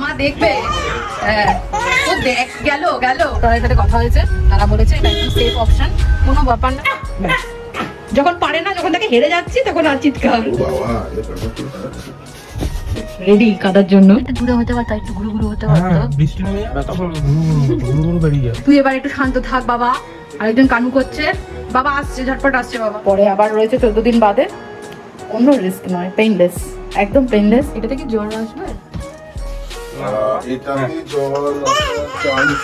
মামা দেখবে তো দেখ গেল তাদের সাথে কথা হয়েছে তারা বলেছে এটা একদম সেফ অপশন কোনো ব্যাপার না যখন পারে না যখন তাকে হেরে যাচ্ছি তখন আর চিৎকার রেডি কাটার জন্য একটু দূরে হতে পারতো একটু ঘুরু ঘুরু হতে পারতো বৃষ্টি নেমে আর তখন ঘুরু ঘুরু বেরিয়ে যায় তুই এবার একটু শান্ত থাক বাবা আরেকজন কানু করছে বাবা আসছে ঝটপট আসছে বাবা পরে আবার রয়েছে 14 দিন বাদে কোনো রিস্ক নয় পেইনলেস একদম পেইনলেস এটা থেকে জ্বর আসবে না এটা কি জ্বর chance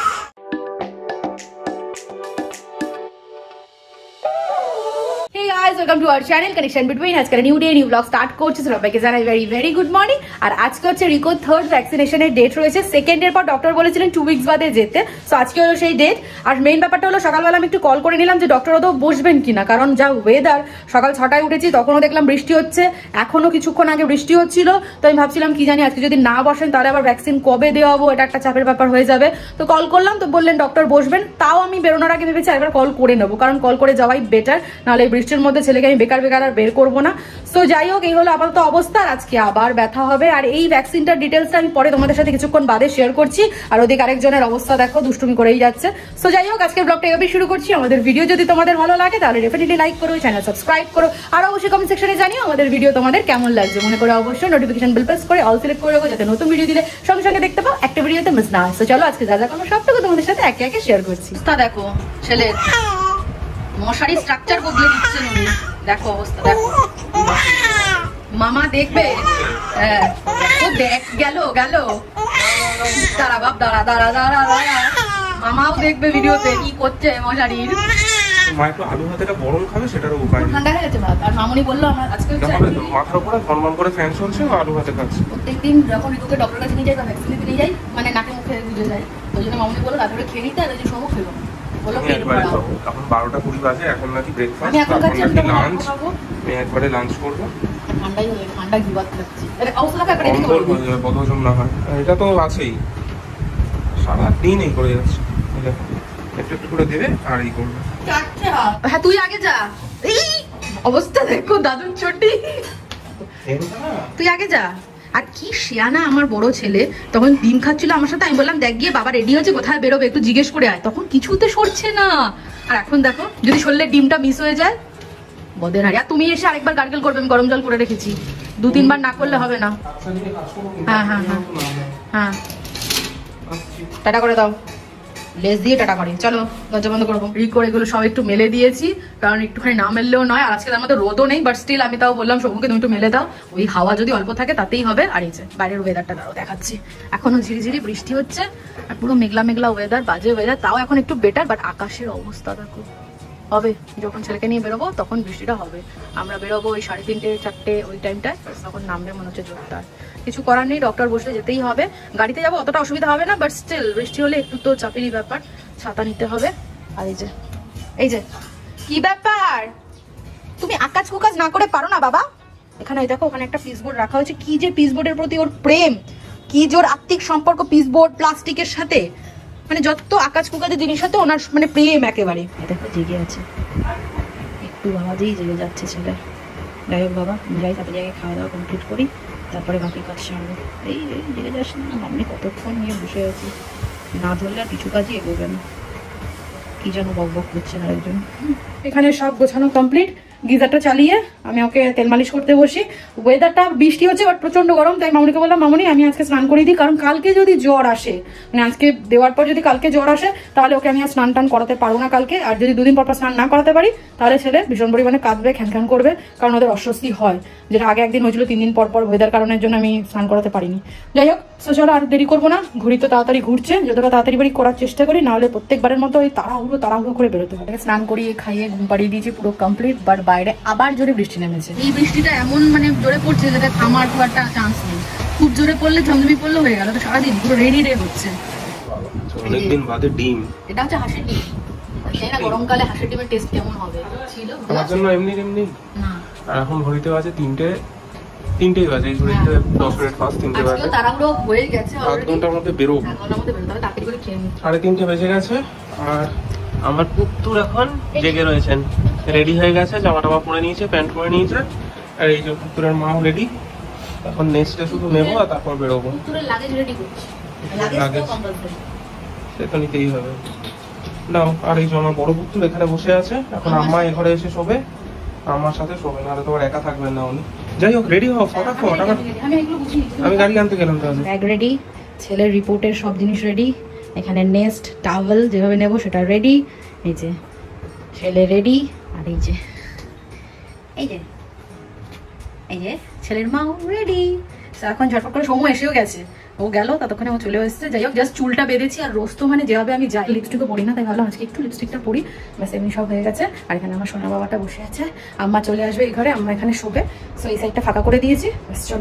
Welcome to our channel Connection Between has a new day new vlog start করছি সবাইকে জানাই very good morning আর আজকে হচ্ছে রিকো থার্ড ভ্যাকসিনেশনের ডেট রয়েছে সেকেন্ড এর পর ডক্টর বলেছিলেন 2 উইকস বাদে যেতে সো আজকে হলো সেই ডেট আর মেইন ব্যাপারটা হলো সকালবেলা আমি একটু কল করে নিলাম যে ডক্টর ওদো বসবেন কিনা কারণ যা ওয়েদার সকাল 6টায় উঠেছি তখনও দেখলাম বৃষ্টি হচ্ছে এখনো কিছুক্ষণ আগে বৃষ্টি হচ্ছিল তো আমি ভাবছিলাম কি জানি আজকে যদি না বসেন তাহলে আবার ভ্যাকসিন কবে দেওয়াবো এটা একটা চাপের ব্যাপার হয়ে যাবে তো কল করলাম তো বললেন ডক্টর বসবেন তাও আমি বেরোনোর আগে ভেবেছি একবার কল করে নেব কারণ কল করে যাওয়াই বেটার নাহলে বৃষ্টির মধ্যে ছেলেকে আমি বেকার বেকার আর বের করবো না সো যাই হোক এই হলো আপাতত অবস্থা আজকে আবার ব্যথা হবে আর এই ভ্যাকসিনটার ডিটেলসটা আমি পরে তোমাদের সাথে কিছুক্ষণ বাদে শেয়ার করছি আর ওদিকে আরেকজনের অবস্থা দেখো দুষ্টুমি করেই যাচ্ছে সো যাই হোক আজকের ব্লগটা এভাবেই শুরু করছি আমাদের ভিডিও যদি তোমাদের ভালো লাগে তাহলে ডেফিনেটলি লাইক করো চ্যানেল সাবস্ক্রাইব করো আর অবশ্যই কমেন্ট সেকশনে জানিও আমাদের ভিডিও তোমাদের কেমন লাগছে মনে করে অবশ্যই নোটিফিকেশন বেল প্রেস করে অল সিলেক্ট করে রাখো যাতে নতুন ভিডিও দিলে সঙ্গে সঙ্গে দেখতে পাও একটা ভিডিওতে মিস না হয় সো চলো আজকে যা যা করলাম সবটুকু তোমাদের সাথে একে একে শেয়ার করছি তা দেখো ছেলে মশারি স্ট্রাকচার বদলে দিচ্ছেন উনি দেখো অবস্থা দেখো মামা দেখবে ও দেখ গেল দাঁড়া বাপ দাঁড়া দাঁড়া দাঁড়া দাঁড়া মামাও দেখবে ভিডিওতে কি করছে মশারির মাইকো আলু হাতেটা গরম খাবে সেটার উপায় ঠান্ডা হয়ে গেছে ভাত আর মামুনি বলল আমার আজকে মাথার উপরে গরম করে ফ্যান চলছে আর আলু হাতে খাচ্ছে প্রত্যেকদিন যখন রিকোকে ডক্টরের কাছে নিয়ে যাই বা ভ্যাকসিন দিয়ে যাই মানে নাকে মুখে গুজে যায় ওই জন্য মামুনি বলল রাতে খেয়ে নিতে আর ওই যে সময় খেলো অবস্থা দেখো দাদুর চটি তুই আগে যা আর কি শিয়ানা আমার বড় ছেলে তখন ডিম খাচ্ছিল আমার সাথে আমি বললাম দেখ গিয়ে বাবা রেডি হয়েছে কোথায় বেরোবে একটু জিজ্ঞেস করে আয় তখন কিছুতে সরছে না আর এখন দেখো যদি সরলে ডিমটা মিস হয়ে যায় বদের হাড়ি আর তুমি এসে আরেকবার গার্গল করবে আমি গরম জল করে রেখেছি 2-3 বার না করলে হবে না হ্যাঁ হ্যাঁ হ্যাঁ হ্যাঁ টাটা করে দাও লেস দিয়ে টাটা করে চলো দরজা বন্ধ করবো রিকো এগুলো সব একটু মেলে দিয়েছি কারণ একটুখানি না মেললেও নয় আর আজকে তার মধ্যে রোদও নেই বাট স্টিল আমি তাও বললাম সবুকে তুমি একটু মেলে দাও ওই হাওয়া যদি অল্প থাকে তাতেই হবে আর এই যে বাইরের ওয়েদারটা দাঁড়াও দেখাচ্ছি এখনো ঝিরিঝিরি বৃষ্টি হচ্ছে আর পুরো মেঘলা মেঘলা ওয়েদার বাজে ওয়েদার তাও এখন একটু বেটার বাট আকাশের অবস্থা দেখো হবে যখন ছেলেকে নিয়ে বেরোবো তখন বৃষ্টিটা হবে আমরা বেরোবো ওই 3:30-4 ওই টাইমটায় তখন নামবে মনে হচ্ছে জোরদার কিছু করার নেই ডক্টর বসে যেতেই হবে গাড়িতে যাবো অতটা অসুবিধা হবে না বাট স্টিল বৃষ্টি হলে একটু তো চাপেরই ব্যাপার ছাতা নিতে হবে আর এই যে কি ব্যাপার তুমি আকাশ কুকাজ না করে পারো না বাবা এখানে দেখো ওখানে একটা পিসবোর্ড রাখা হয়েছে কি যে পিসবোর্ডের প্রতি ওর প্রেম কি যে ওর আত্মিক সম্পর্ক পিসবোর্ড প্লাস্টিকের সাথে মানে যত আকাশ কুকাজের জিনিস সাথে ওনার মানে প্রেম একেবারে দেখো জেগে আছে একটু আওয়াজেই জেগে যাচ্ছে ছেলে যাই হোক বাবা যাই তারপরে জায়গায় খাওয়া দাওয়া কমপ্লিট করি তারপরে বাকি কাজ সামনে এই জেগে যাস না আমি কতক্ষণ নিয়ে বসে আছি না ধরলে আর কিছু কাজই এগোবে না কি যেন বক বক করছেন আরেকজন এখানে সব গোছানো কমপ্লিট গিজারটা চালিয়ে আমি ওকে তেল মালিশ করতে বসি ওয়েদারটা বৃষ্টি হচ্ছে বাট প্রচন্ড গরম তাই মামুনিকে বললাম মামুনি আমি আজকে স্নান করিয়ে দিই কারণ কালকে যদি জ্বর আসে মানে আজকে দেওয়ার পর যদি কালকে জ্বর আসে তাহলে ওকে আমি আর স্নান টান করাতে পারবো না কালকে আর যদি 2 দিন পর স্নান না করাতে পারি তাহলে ছেলে ভীষণ পরিমাণে কাঁদবে খ্যান খ্যান করবে কারণ ওদের অস্বস্তি হয় যেটা আগে একদিন হয়েছিল 3 দিন পর পর ওয়েদার কারণের জন্য আমি স্নান করাতে পারিনি যাই হোক সো চলো আর দেরি করবো না ঘুড়ি তো তাড়াতাড়ি ঘুরছে যতটা তাড়াতাড়ি বাড়ি করার চেষ্টা করি নাহলে প্রত্যেকবারের মতো ওই তাড়াহুড়ো করে বেরোতে হবে স্নান করিয়ে খাইয়ে ঘুম পাড়িয়ে দিয়েছি পুরো কমপ্লিট বাট বাইরে আবার জোরে বৃষ্টি নেমেছে এই বৃষ্টিটা এমন মানে জোরে পড়ছে যেটা থামার খুব একটা চান্স নেই খুব জোরে পড়লে ঝমঝমি পড়লে হয়ে গেল তো সারাদিন পুরো রেডি রে হচ্ছে অনেকদিন বাদে ডিম এটা হচ্ছে হাঁসের ডিম তাই না গরমকালে হাঁসের ডিমের টেস্ট কেমন হবে ছিল আমার জন্য এমনি না আর এখন ঘড়িতে আছে 3:00 বাজে ঘড়িতে 10 মিনিট ফাস্ট 3:00 বাজে আজকে তারাগুলো হয়ে গেছে অলরেডি 8 ঘন্টার মধ্যে বেরো তবে তাড়াতাড়ি করে খেয়ে নি 3:30 বেজে গেছে আর আমার পুত্তু এখন জেগে রয়েছেন রেডি হয়ে গেছে জামা টামা পরে নিয়েছে প্যান্ট পরে নিয়েছে আর এই যে পুত্তুরের মাও রেডি এখন নেক্সটে শুধু নেব আর তারপর বেরোব। পুরো লাগেজ রেডি করছি, লাগেজ কম্পালসরি, সেটা নিতেই হবে। নাও আর এই জমা বড় পুত্র এখানে বসে আছে, এখন আম্মা এই ঘরে এসে শোবে, আমার সাথে শোবে না, আর তোমার একা থাকবেন না উনি। যাই হোক রেডি হও ফটাফট, আমি গাড়ি আনতে গেলাম। তাহলে ব্যাগ রেডি, ছেলের রিপোর্টের সব জিনিস রেডি, এখানে নেস্ট টাওয়েল যেভাবে নেব সেটা রেডি, এই যে ছেলে রেডি, আর এই যে ছেলের মাও রেডি। এখন ঝটপট করে সময় এসেও গেছে, ও গেল ততক্ষণে ও চলে এসেছে। যাই হোক জাস্ট চুলটা বেঁধেছি, আর রোজ তো মানে যেভাবে আমি যাই লিপস্টিকও পরি না, তাই ভালো আজকে একটু লিপস্টিকটা পরি, ব্যাস এমনি সব হয়ে গেছে। আর এখানে আমার সোনা বাবাটা বসে আছে, আম্মা চলে আসবে এই ঘরে, আম্মা এখানে শোবে, সো এই সাইডটা ফাঁকা করে দিয়েছি। ব্যাস চল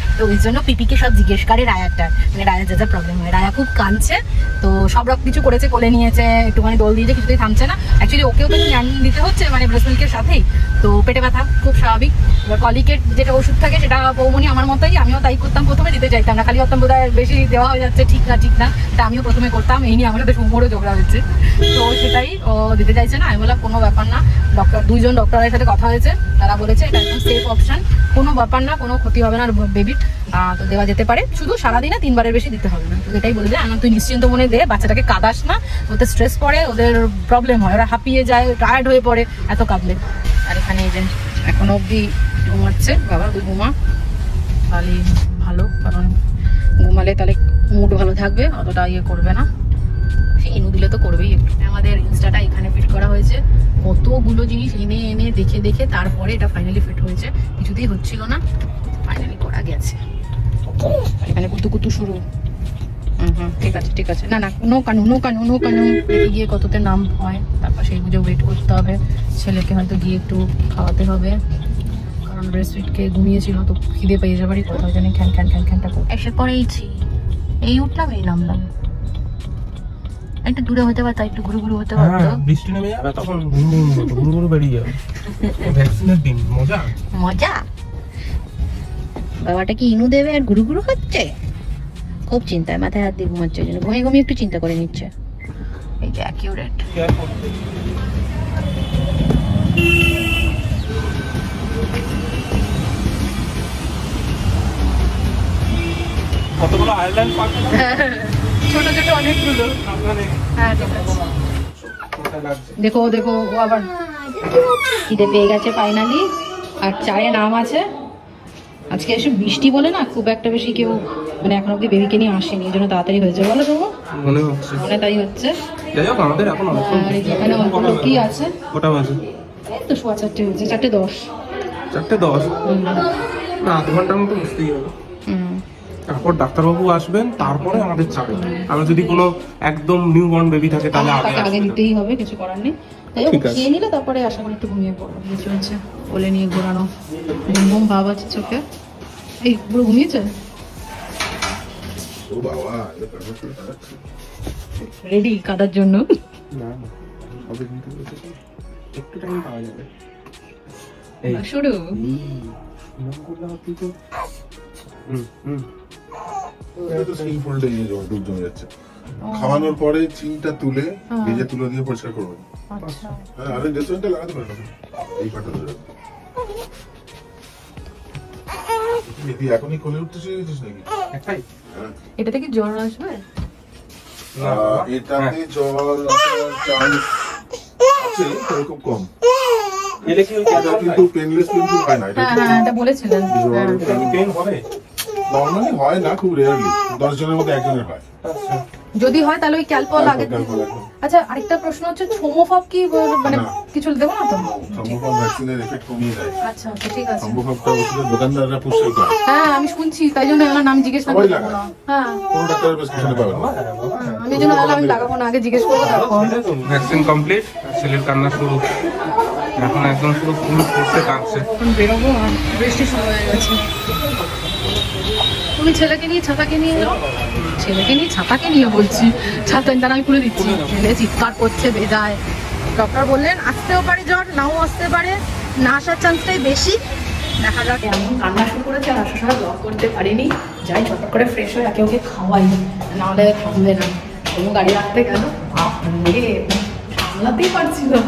তো ওই জন্য পিপিকে সব জিজ্ঞেস করে রায়ারটা, মানে রায়ার যা যা প্রবলেম হয়। রায়া খুব কাঁদছে, তো সব রকম কিছু করেছে, কোলে নিয়েছে, একটুখানি দোল দিয়েছে, কিছুতেই থামছে না। অ্যাকচুয়ালি ওকেও তো জ্ঞান দিতে হচ্ছে, মানে ব্রেস্ট মিল্কের সাথেই তো পেটে ব্যথা খুব স্বাভাবিক। এবার কলিকেট যেটা ওষুধ থাকে সেটা বৌমনি আমার মতোই, আমিও তাই করতাম, প্রথমে দিতে চাইতাম না, খালি করতাম বোধ হয় বেশি দেওয়া হয়ে যাচ্ছে, ঠিক না ঠিক না, তা আমিও প্রথমে করতাম। এই নিয়ে আমার সাথে সুমোরও ঝগড়া হচ্ছে, তো সেটাই ও দিতে চাইছে না। আমি বললাম কোনো ব্যাপার না, ডক্টর দুজন ডক্টরের সাথে কথা হয়েছে, তারা বলেছে এটা একদম সেফ অপশান, কোনো ব্যাপার না, কোনো ক্ষতি হবে না বেবির, তো দেওয়া যেতে পারে, শুধু সারাদিনে 3বারের বেশি দিতে হবে না। তো এটাই বলে দেয়, তুই নিশ্চিন্ত মনে দে, বাচ্চাটাকে কাঁদাস না, ওদের স্ট্রেস পড়ে, ওদের প্রবলেম হয়, ওরা হাঁপিয়ে যায়, টায়ার্ড হয়ে পড়ে এত কাঁদলে। আর এখানে এই যে এখন অবধি ঘুমাচ্ছে বাবা, তুই ঘুমা তাহলে ভালো, কারণ ঘুমালে তাহলে মুড ভালো থাকবে, অতটা ইয়ে করবে না, এনু দিলে তো করবেই একটু। আমাদের ইনস্টাটা এখানে ফিট করা হয়েছে, কতগুলো জিনিস এনে এনে দেখে দেখে তারপরে এটা ফাইনালি ফিট হয়েছে, কিছুতেই হচ্ছিল না, ফাইনালি করা গেছে। এখানে কুতু কুতু শুরু, হ্যাঁ ঠিক আছে ঠিক আছে, না না no Kanu no Kanu no Kanu, গিয়ে কততে নাম হয়, তারপর সেই বুঝে ওয়েট করতে হবে, ছেলেকে হয়তো গিয়ে একটু খাওয়াতে হবে, কারণ ব্রেস্ট ফিটকে ঘুমিয়েছিল তো খিদে পেয়ে যাবারই কথা, ওই জন্য খ্যান খ্যান খ্যান খ্যানটা এসে পড়েইছি, এই উঠলাম এই নামলাম, একটু দূরে হতে পারতো, একটু ঘুরু ঘুরু হতে পারতো, বৃষ্টি নেমে যাবে তখন ঘুরু ঘুরু বেরিয়ে যাবে, ভ্যাকসিনের দিন মজা মজা। বাবাটা কি ইনু দেবে আর ঘুরু ঘুরু হচ্ছে, খুব চিন্তায় মাথায় হাত দিয়ে ঘুমাচ্ছে, ওই জন্য ঘুমিয়ে ঘুমিয়ে একটু চিন্তা করে নিচ্ছে। এই যে অ্যাকিউরেট কতগুলো আয়ারল্যান্ড পার্ক, ছোট ছোট অনেকগুলো, হ্যাঁ ঠিক আছে। দেখো দেখো ও আবার খিদে পেয়ে গেছে ফাইনালি, আর চায়ে নাম আছে। আজকে এসে বৃষ্টি বলে না খুব একটা বেশি কেউ মানে এখন অব্দি বেবিকে নিয়ে আসেনি, এই জন্য তাড়াতাড়ি হয়েছে, বলো তবু মনে হচ্ছে মনে তাই হচ্ছে। কি আছে এই তো 4:30 হয়েছে, 4:10 4:10 না 8 ঘন্টার মতো বুঝতেই হবে। তারপর ডাক্তারবাবু আসবেন, তারপরে আমাদের চাবে, আর যদি কোনো একদম নিউবর্ন বেবি থাকে তাহলে আগে দিতেই হবে, কিছু করার নেই। তাই ও খেয়ে নিলে তারপরে আশা করি একটু ঘুমিয়ে পড়বে, কিছু হচ্ছে কোলে নিয়ে ঘোরানো, ঘুম ভাব আছে চোখে, এই পুরো ঘুমিয়েছে। ও বাবা রেডি কাদার জন্য, না হবে কিন্তু একটু টাইম পাওয়া যাবে, এই শুরু নাম করলাম আপনি তো খাওয়ানোর পরে চিনটা তুলে ভেজে তুলে দিয়ে পরিষ্কার করবেন, এখনই কোলে উঠতে শিখে গেছিস নাকি? এটা থেকে জ্বর আসবে না, এটাতে জ্বর চান্স আছে এরকম কম, কিন্তু পেনলেস কিন্তু হয় না, এটা বলেছিলেন পেন হবে নরমালি হয় না, খুব রেয়ারলি 10 জনের মধ্যে একজনের হয়, যদি হয় তাহলে ওই ক্যালপল আগে। আচ্ছা আরেকটা প্রশ্ন হচ্ছে থ্রোমোফব কি মানে কিছু দেবো না তো? থ্রোমোফব ভ্যাকসিনের এফেক্ট কমিয়ে দেয়। আচ্ছা ঠিক আছে, থ্রোমোফবটা ওষুধের দোকানদাররা পুষে করে, হ্যাঁ আমি শুনছি, তাই জন্য আমার নাম জিজ্ঞেস করতে পারবো না, হ্যাঁ কোন ডাক্তারের প্রেসক্রিপশনে পাবো না, আমি জন্য আমি লাগাবো না, আগে জিজ্ঞেস করব। তারপর ভ্যাকসিন কমপ্লিট, ছেলের কান্না শুরু, এখন একদম শুধু ফুল করতে কাটছে। বেরোবো আর বৃষ্টি শুরু হয়ে গেছে। তুমি ছেলেকে নিয়ে ছাতাকে নিয়ে যাও, ছেলেকে নিয়ে ছাতাকে নিয়ে বলছি, ছাতা দাঁড়া আমি খুলে দিচ্ছি। ছেলে চিৎকার করছে বেজায়। ডক্টর বললেন আসতেও পারে জ্বর, নাও আসতে পারে, না আসার চান্সটাই বেশি। দেখা যাক, এমন কান্না শুরু করেছে আর আসার সময় ব্লগ করতে পারিনি। যাই চট করে ফ্রেশ হয়ে একে ওকে খাওয়াই, নাহলে থামবে না। এবং গাড়ি রাখতে গেল সামলাতেই পারছি না।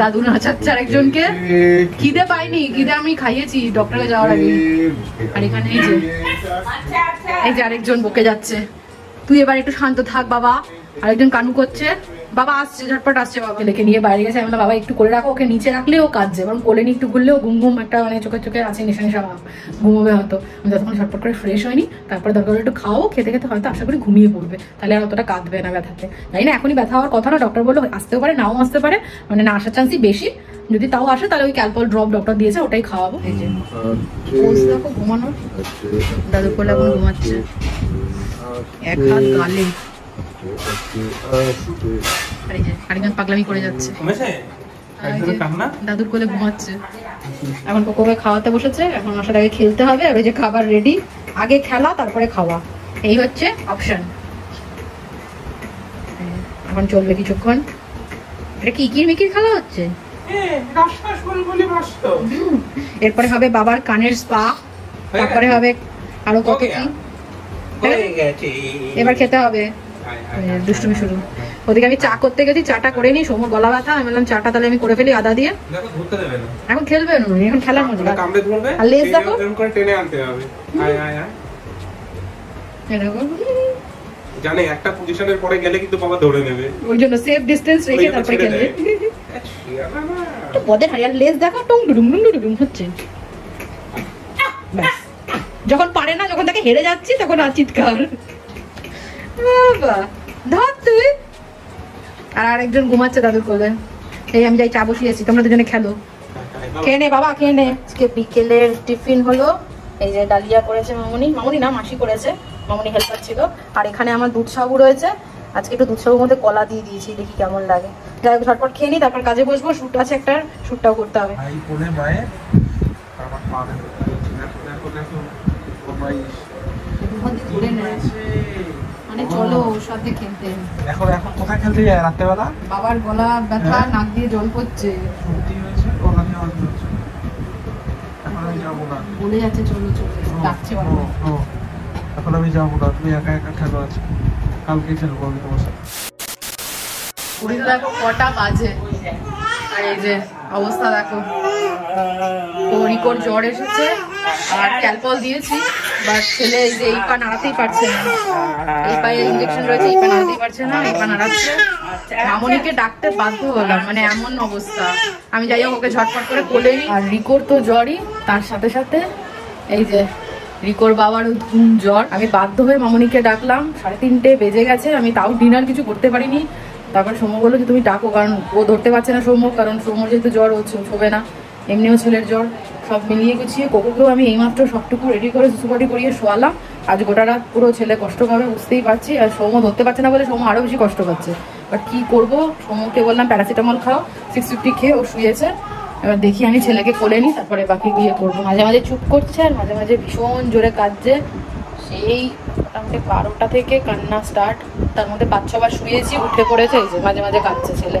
দাদু নাচাচ্ছে আরেকজনকে, খিদে পাইনি, খিদে আমি খাইয়েছি ডক্টরে যাওয়ার আগে। আর এখানে এই যে আরেকজন বকে যাচ্ছে, তুই এবার একটু শান্ত থাক বাবা। আরেকজন কানু করছে, বাবা আসছে ঝটপট আসছে। বাবা লেখে নিয়ে বাইরে গেছে, আমরা বাবা একটু করে রাখো, ওকে নিচে রাখলে ও কাঁদছে, এবং কোলে নিয়ে একটু ঘুরলে ও ঘুম ঘুম একটা মানে চোখে চোখে আছে নেশা নেশা ঘুমোবে হয়তো। আমি যতক্ষণ ঝটপট করে ফ্রেশ হয়নি, তারপরে দরকার হলে একটু খাও, খেতে খেতে হয়তো আশা করি ঘুমিয়ে পড়বে, তাহলে আর অতটা কাঁদবে না ব্যথাতে। জানি না এখনই ব্যথা হওয়ার কথা না, ডক্টর বললো আসতেও পারে নাও আসতে পারে, মানে না আসার চান্সই বেশি। যদি তাও আসে তাহলে ওই ক্যালপল ড্রপ ডক্টর দিয়েছে ওটাই খাওয়াবো। এই যে দেখো ঘুমানোর, দাদু কোলে এখন ঘুমাচ্ছে, এক হাত গালে। দাদুর কোলে ঘুমাচ্ছে এখন, কোকোকে খাওয়াতে বসেছে এখন, আসার আগে খেলতে হবে। আর ওই যে খাবার রেডি, আগে খেলা তারপরে খাওয়া, এই হচ্ছে অপশন। এখন চলবে কিছুক্ষণ। এটা কি ইকির মিকির খেলা হচ্ছে, এরপরে হবে বাবার কানের স্পা, তারপরে হবে আরো কত কি। এবার খেতে হবে, দুষ্টুমি শুরু। ওদিকে আমি চা করতে গেছি, চাটা করে নি, সময় গলা ব্যথা। আমি বললাম চাটা তাহলে আমি করে ফেলি আদা দিয়ে। এখন খেলবে, এখন খেলার মধ্যে আর লেজ দেখো টেনে আনতে হবে। জানে একটা পজিশনের পরে গেলে কিন্তু বাবা ধরে নেবে, ওই জন্য সেফ ডিসটেন্স রেখে তারপরে খেলবে। তো বদের হারিয়ার লেজ দেখো টং ডুডুম ডুডুম হচ্ছে। যখন পারে না, যখন তাকে হেরে যাচ্ছি তখন আর চিৎকার। আর আরেকজন ঘুমাচ্ছে দাদুর কোলে। এই আমি যাই চা বসিয়েছি, তোমরা দুজনে খেলো, খেয়ে নে বাবা খেয়ে নে। আজকে বিকেলের টিফিন হলো এই যে ডালিয়া করেছে মামনি, মামনি না মাসি করেছে, মামনি হেল্পার ছিল। আর এখানে আমার দুধ সাবু রয়েছে, আজকে একটু দুধ সাবুর মধ্যে কলা দিয়ে দিয়েছি, দেখি কেমন লাগে। যাই হোক ঝটপট খেয়ে নি, তারপর কাজে বসবো, শুট আছে একটা, শুটটাও করতে হবে। চলো সাথে খেলতে। এখন এখন কোথায় খেলতে যায় রাতে বেলা? বাবার গলা ব্যথা, নাক দিয়ে জল পড়ছে, সর্দি হয়েছে, গলা দিয়ে জল পড়ছে। এখন আমি যাব না বলে যাচ্ছে, চলো চলো ডাকছে বাবা। এখন আমি যাব না, তুমি একা একা খেলো আজকে, কালকে খেলবো আমি তোমার সাথে। ওরে দেখো কটা বাজে, আর এই যে অবস্থা দেখো। রিকোর জ্বর এসেছে আর ক্যালপল দিয়েছি, বাট ছেলে এই যে এই পা নাড়াতেই পারছে না, এই পায়ে ইঞ্জেকশন রয়েছে, এই পা নাড়াতেই পারছে না, এই পা নাড়াচ্ছে। মামনিকে ডাকতে বাধ্য হলাম, মানে এমন অবস্থা। আমি যাই হোক ওকে ঝটপট করে কোলে নিই। আর রিকোর তো জ্বরই, তার সাথে সাথে এই যে রিকোর বাবারও ধুম জ্বর। আমি বাধ্য হয়ে মামনিকে ডাকলাম, 3:30 বেজে গেছে, আমি তাও ডিনার কিছু করতে পারিনি। তারপর সৌম্য বললো যে তুমি ডাকো, কারণ ও ধরতে পারছে না সৌম্য, কারণ সৌম্য যেহেতু জ্বর ও ছোবে না, এমনিও ছেলের জ্বর। সব মিলিয়ে গুছিয়ে কোকোকেও আমি এইমাত্র সবটুকু রেডি করে সুসুপাটি করিয়ে শোয়ালাম। আজ গোটা রাত পুরো ছেলে কষ্ট পাবে বুঝতেই পারছি, আর সৌম ধরতে পারছে না বলে সৌম আরও বেশি কষ্ট পাচ্ছে। বাট কী করবো, সৌমকে বললাম প্যারাসিটামল খাও, 650 খেয়ে ও শুয়েছে। এবার দেখি আমি ছেলেকে কোলে নিই, তারপরে বাকি বিয়ে করবো। মাঝে মাঝে চুপ করছে আর মাঝে মাঝে ভীষণ জোরে কাঁদছে। সেই মোটামুটি 12টা থেকে কান্না স্টার্ট, তার মধ্যে 5-6 বার শুয়েছি, উঠে পড়েছে। এই যে মাঝে মাঝে কাঁদছে ছেলে,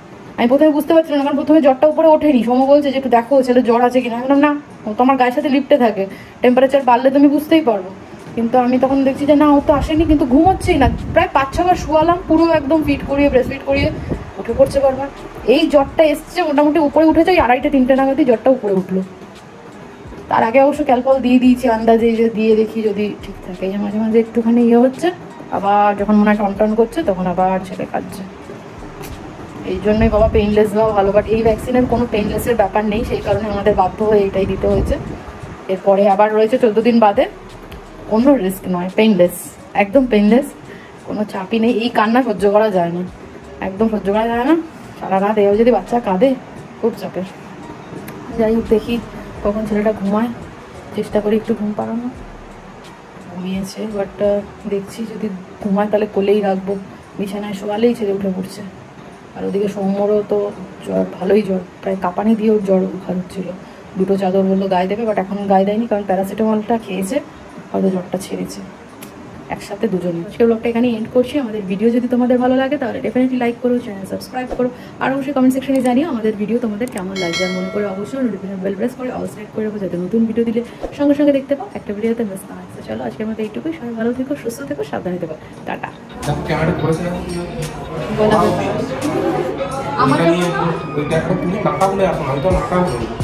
আমি প্রথমে বুঝতে পারছিলাম না, কারণ প্রথমে জ্বরটা উপরে ওঠেনি। সৌম বলছে যে একটু দেখো ছেলে জ্বর আছে কিনা। আমি বললাম না, ও তো আমার গায়ের সাথে লিপটে থাকে, টেম্পারেচার বাড়লে তুমি বুঝতেই পারবো। কিন্তু আমি তখন দেখছি যে না ও তো আসেনি, কিন্তু ঘুমোচ্ছেই না। প্রায় 5-6 বার শুয়ালাম, পুরো একদম ফিট করিয়ে ব্রেসফিট করিয়ে, উঠে পড়ছে বারবার। এই জ্বরটা এসছে মোটামুটি উপরে উঠেছে, 2:30-3 নাগাদই জ্বরটা উপরে উঠলো। তার আগে অবশ্য ক্যালপল দিয়ে দিয়েছি আন্দাজে, দিয়ে দেখি যদি ঠিক থাকে। এই মাঝে মাঝে একটুখানি ইয়ে হচ্ছে, আবার যখন মনে হয় টন টন করছে তখন আবার ছেলে কাঁদছে। এই জন্যই বাবা পেইনলেস দেওয়া ভালো, বাট এই ভ্যাকসিনের কোনো পেইনলেসের ব্যাপার নেই, সেই কারণে আমাদের বাধ্য হয়ে এটাই দিতে হয়েছে। এরপরে আবার রয়েছে 14 দিন বাদে, কোনো রিস্ক নয়, পেইনলেস, একদম পেইনলেস, কোনো চাপই নেই। এই কান্না সহ্য করা যায় না, একদম সহ্য করা যায় না, সারা রাত এও যদি বাচ্চা কাঁদে খুব চাপের। যাই হোক দেখি কখন ছেলেটা ঘুমায়, চেষ্টা করি একটু ঘুম পাড়ানো, ঘুমিয়েছে, বাট দেখছি যদি ঘুমায় তাহলে কোলেই রাখবো, বিছানায় শোয়ালেই ছেলে উঠে পড়ছে। আর ওদিকে সৌম্যরও তো জ্বর, ভালোই জ্বর, প্রায় কাঁপানি দিয়েও জ্বর উঠাচ্ছিল, দুটো চাদর বললো গায়ে দেবে, বাট এখন গায়ে দেয়নি, কারণ প্যারাসিটামলটা খেয়েছে, হয়তো জ্বরটা ছেড়েছে একসাথে দুজনে। আজকে ব্লগটা এখানে এন্ড করছি। আমাদের ভিডিও যদি তোমাদের ভালো লাগে তাহলে ডেফিনেটলি লাইক করো, চ্যানেল সাবস্ক্রাইব করো, আর অবশ্যই কমেন্ট সেকশনে জানিও আমাদের ভিডিও তোমাদের কেমন লাগছে। আর মনে করে অবশ্যই নোটিফিকেশন বেল প্রেস করে অল সিলেক্ট করে রাখো, যাতে নতুন ভিডিও দিলে সঙ্গে সঙ্গে দেখতে পাও, একটা ভিডিওতে মিস না হয়। চলো আজকের মতো এইটুকুই, সবাই ভালো থেকো, সুস্থ থেকো, সাবধানে থেকো, টাটা। আমাকে